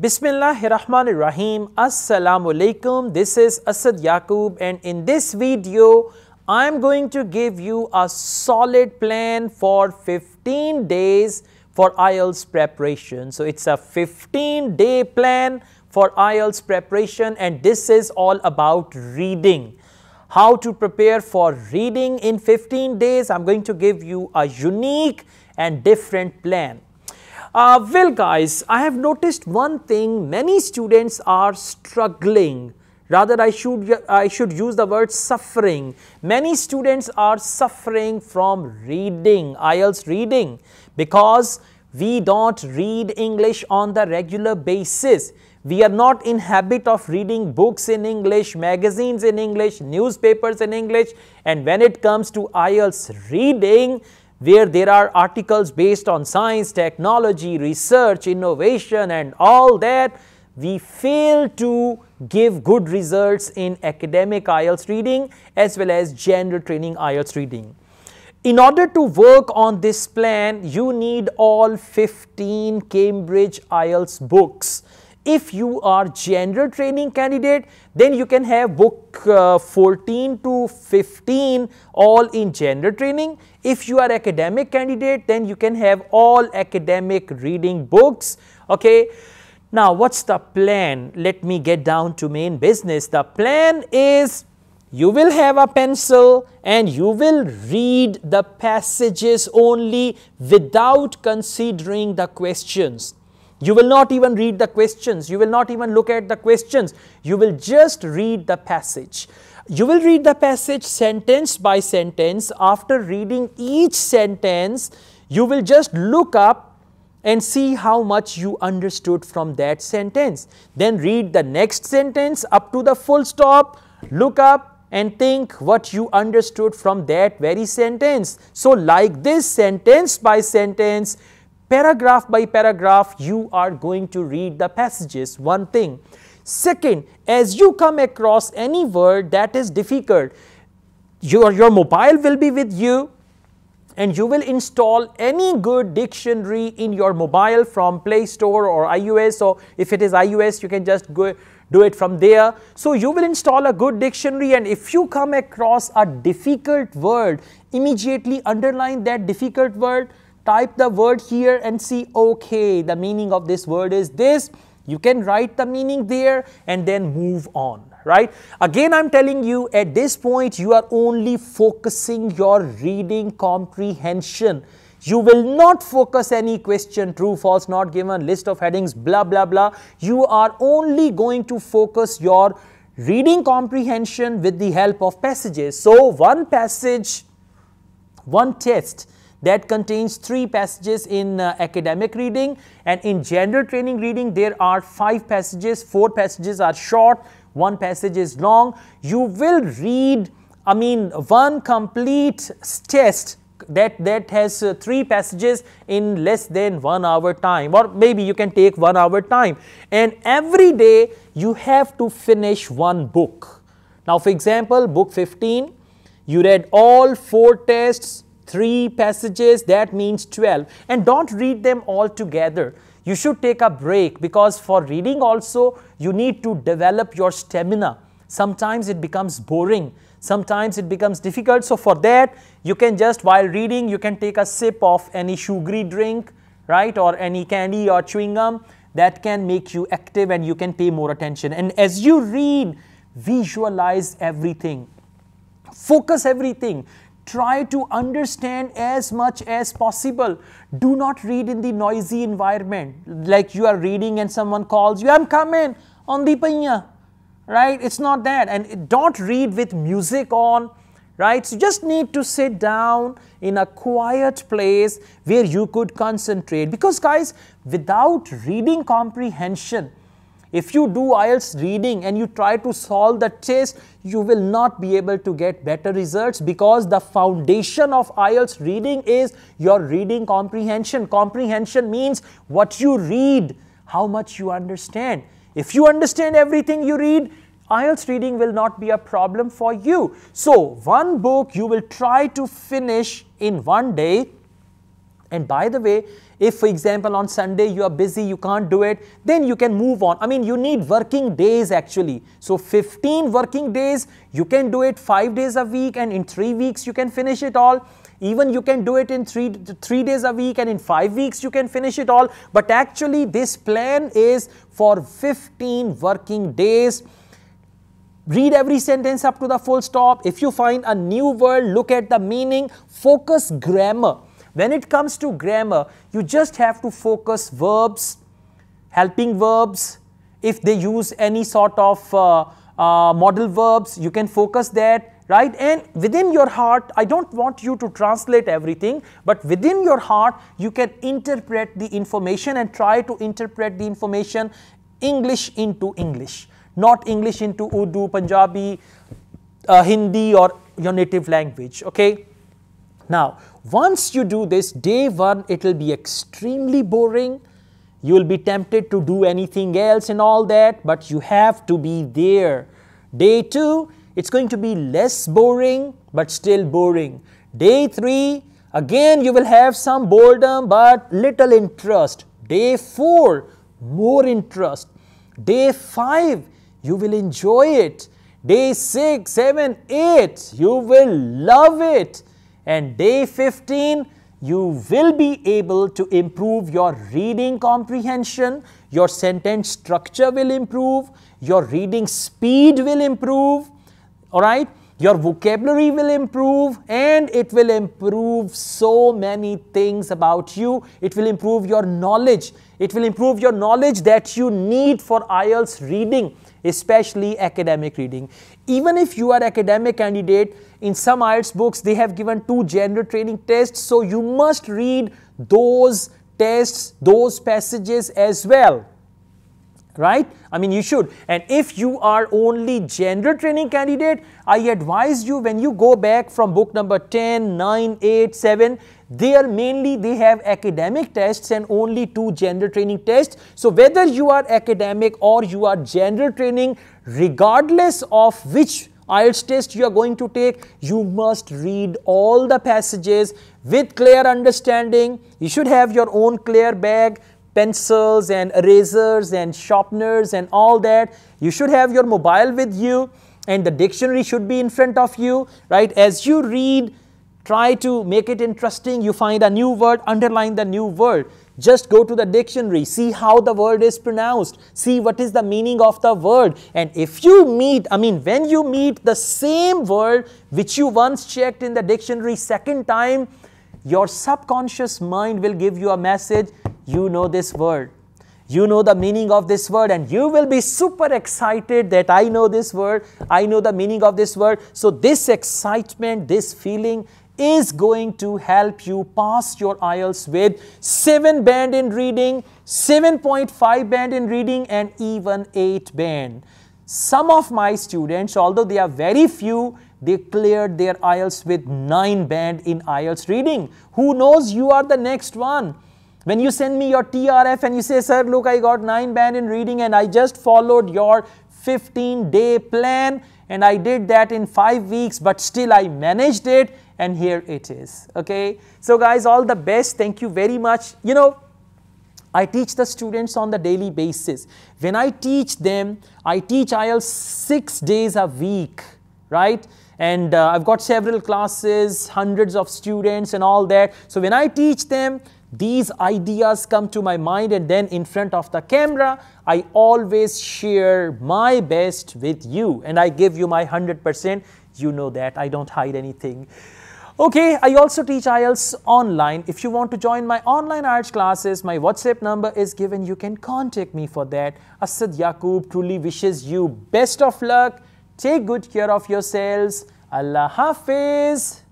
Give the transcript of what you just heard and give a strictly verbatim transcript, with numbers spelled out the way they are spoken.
Bismillahirrahmanirrahim. Assalamu alaikum. This is Asad Yaqub, and in this video I'm going to give you a solid plan for fifteen days for I E L T S preparation. So it's a fifteen day plan for I E L T S preparation, and this is all about reading. How to prepare for reading in fifteen days. I'm going to give you a unique and different plan. Uh, well guys, I have noticed one thing, many students are struggling, rather I should, I should use the word suffering. Many students are suffering from reading, I E L T S reading, because we don't read English on the regular basis. We are not in habit of reading books in English, magazines in English, newspapers in English, and when it comes to I E L T S reading, where there are articles based on science, technology, research, innovation and all that, we fail to give good results in academic I E L T S reading as well as general training I E L T S reading. In order to work on this plan, you need all fifteen Cambridge I E L T S books. If you are general training candidate, then you can have book uh, fourteen to fifteen all in general training. If you are academic candidate, then you can have all academic reading books. Okay. Now, what's the plan? Let me get down to main business. The plan is you will have a pencil and you will read the passages only without considering the questions. You will not even read the questions, you will not even look at the questions, you will just read the passage. You will read the passage sentence by sentence. After reading each sentence, you will just look up and see how much you understood from that sentence. Then read the next sentence up to the full stop, look up and think what you understood from that very sentence. So like this, sentence by sentence, paragraph by paragraph, you are going to read the passages, one thing. Second, as you come across any word that is difficult, your, your mobile will be with you and you will install any good dictionary in your mobile from Play Store or iOS, or if it is iOS, you can just go do it from there. So you will install a good dictionary, and if you come across a difficult word, immediately underline that difficult word. Type the word here and see, okay, the meaning of this word is this. You can write the meaning there and then move on, right? Again, I'm telling you, at this point, you are only focusing your reading comprehension. You will not focus any question, true, false, not given, list of headings, blah, blah, blah. You are only going to focus your reading comprehension with the help of passages. So one passage, one test that contains three passages in uh, academic reading, and in general training reading there are five passages, four passages are short, one passage is long. You will read, I mean, one complete test that, that has uh, three passages in less than one hour time, or maybe you can take one hour time, and every day you have to finish one book. Now for example, book fifteen, you read all four tests, three passages, that means twelve, and don't read them all together. You should take a break, because for reading also you need to develop your stamina. Sometimes it becomes boring, sometimes it becomes difficult. So for that, you can just, while reading, you can take a sip of any sugary drink, right, or any candy or chewing gum. That can make you active and you can pay more attention. And as you read, visualize everything, focus everything. Try to understand as much as possible. Do not read in the noisy environment, like you are reading and someone calls you, I'm coming on the panya, right? It's not that. And don't read with music on, right? So you just need to sit down in a quiet place where you could concentrate. Because guys, without reading comprehension, if you do I E L T S reading and you try to solve the test, you will not be able to get better results, because the foundation of I E L T S reading is your reading comprehension. Comprehension means what you read, how much you understand. If you understand everything you read, I E L T S reading will not be a problem for you. So one book you will try to finish in one day. And by the way, If, for example, on Sunday you are busy, you can't do it, then you can move on. I mean, you need working days actually. So fifteen working days, you can do it five days a week, and in three weeks you can finish it all. Even you can do it in three, three days a week, and in five weeks you can finish it all. But actually this plan is for fifteen working days. Read every sentence up to the full stop. If you find a new word, look at the meaning. Focus grammar. When it comes to grammar, you just have to focus verbs, helping verbs. If they use any sort of uh, uh, modal verbs, you can focus that. Right? And within your heart, I don't want you to translate everything, but within your heart, you can interpret the information and try to interpret the information English into English, not English into Urdu, Punjabi, uh, Hindi or your native language, okay? Now, once you do this, day one, it will be extremely boring. You will be tempted to do anything else and all that, but you have to be there. Day two, it's going to be less boring, but still boring. Day three, again you will have some boredom, but little interest. Day four, more interest. Day five, you will enjoy it. Day six, seven, eight, you will love it. And day fifteen, you will be able to improve your reading comprehension. Your sentence structure will improve. Your reading speed will improve. Alright, your vocabulary will improve, and it will improve so many things about you. It will improve your knowledge. It will improve your knowledge that you need for I E L T S reading, especially academic reading. Even if you are academic candidate, in some I E L T S books, they have given two general training tests. So you must read those tests, those passages as well. Right? I mean, you should. And if you are only general training candidate, I advise you when you go back from book number ten, nine, eight, seven, they are mainly, they have academic tests and only two general training tests. So whether you are academic or you are general training, regardless of which I E L T S test you are going to take, you must read all the passages with clear understanding. You should have your own clear bag, pencils and erasers and sharpeners and all that. You should have your mobile with you, and the dictionary should be in front of you, right? As you read, try to make it interesting. You find a new word, underline the new word. Just go to the dictionary, see how the word is pronounced, see what is the meaning of the word. And if you meet, I mean, when you meet the same word which you once checked in the dictionary second time, your subconscious mind will give you a message. You know this word, you know the meaning of this word, and you will be super excited that I know this word, I know the meaning of this word. So this excitement, this feeling is going to help you pass your I E L T S with seven band in reading, seven point five band in reading, and even eight band. Some of my students, although they are very few, they cleared their I E L T S with nine band in I E L T S reading. Who knows, you are the next one. When you send me your T R F and you say, sir, look, I got nine band in reading and I just followed your fifteen day plan and I did that in five weeks, but still I managed it, and here it is, okay? So guys, all the best. Thank you very much. You know, I teach the students on the daily basis. When I teach them, I teach I E L T S six days a week, right? And uh, I've got several classes, hundreds of students and all that. So when I teach them, these ideas come to my mind, and then in front of the camera, I always share my best with you, and I give you my one hundred percent. You know that. I don't hide anything. Okay, I also teach I E L T S online. If you want to join my online I E L T S classes, my WhatsApp number is given. You can contact me for that. Asad Yaqub truly wishes you best of luck. Take good care of yourselves. Allah Hafiz.